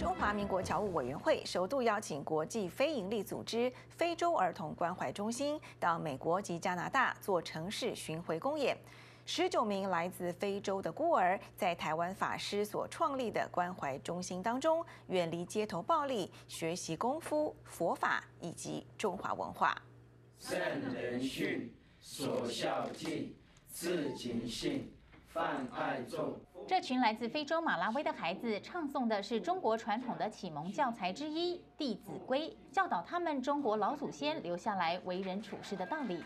中华民国侨务委员会首度邀请国际非营利组织非洲儿童关怀中心到美国及加拿大做城市巡回公演。 19名来自非洲的孤儿，在台湾法师所创立的关怀中心当中，远离街头暴力，学习功夫、佛法以及中华文化。圣人训，所孝悌，自警信，泛爱众。 这群来自非洲马拉维的孩子唱诵的是中国传统的启蒙教材之一《弟子规》，教导他们中国老祖先留下来为人处事的道理。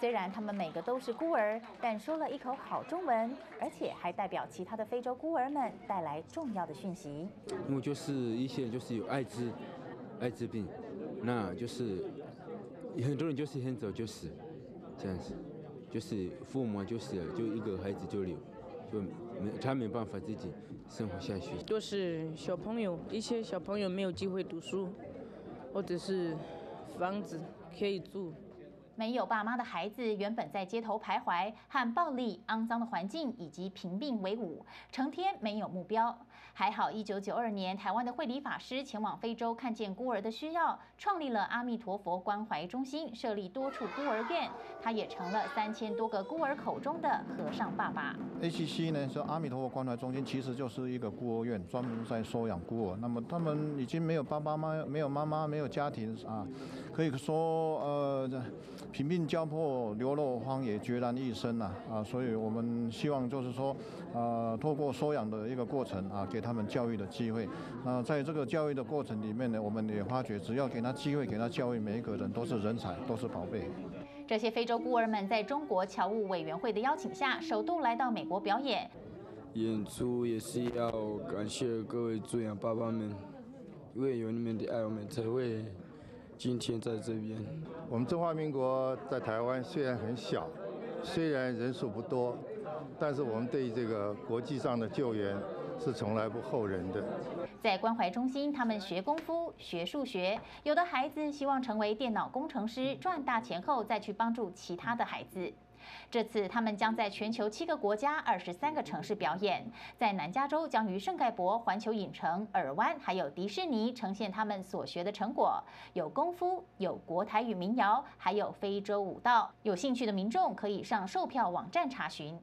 虽然他们每个都是孤儿，但说了一口好中文，而且还代表其他的非洲孤儿们带来重要的讯息。因为就是一些人就是有艾滋病，那就是很多人就是很早就死，这样子，就是父母就死了，就一个孩子就留。 他没办法自己生活下去，都是小朋友，一些小朋友没有机会读书，或者是房子可以住。没有爸妈的孩子原本在街头徘徊，和暴力、肮脏的环境以及贫病为伍，成天没有目标。还好， 1992年台湾的慧理法师前往非洲，看见孤儿的需要，创立了阿弥陀佛关怀中心，设立多处孤儿院。他也成了3000多个孤儿口中的和尚爸爸。ACC 呢是阿弥陀佛关怀中心，其实就是一个孤儿院，专门在收养孤儿。那么他们已经没有爸爸妈妈，没有妈妈，没有家庭啊，可以说贫病交迫，流落荒野，孑然一身呐！啊，所以我们希望就是说，透过收养的一个过程啊，给他们教育的机会。那在这个教育的过程里面呢，我们也发觉，只要给他机会，给他教育，每一个人都是人才，都是宝贝。这些非洲孤儿们在中国侨务委员会的邀请下，首度来到美国表演。演出也是要感谢各位助养爸爸们，因为有你们的爱，我们才会。 今天在这边，我们中华民国在台湾虽然很小，虽然人数不多，但是我们对这个国际上的救援是从来不后人的。在关怀中心，他们学功夫、学数学，有的孩子希望成为电脑工程师，赚大钱后再去帮助其他的孩子。 这次他们将在全球7个国家、23个城市表演，在南加州将于圣盖博、环球影城、尔湾还有迪士尼呈现他们所学的成果，有功夫，有国台语民谣，还有非洲舞蹈。有兴趣的民众可以上售票网站查询。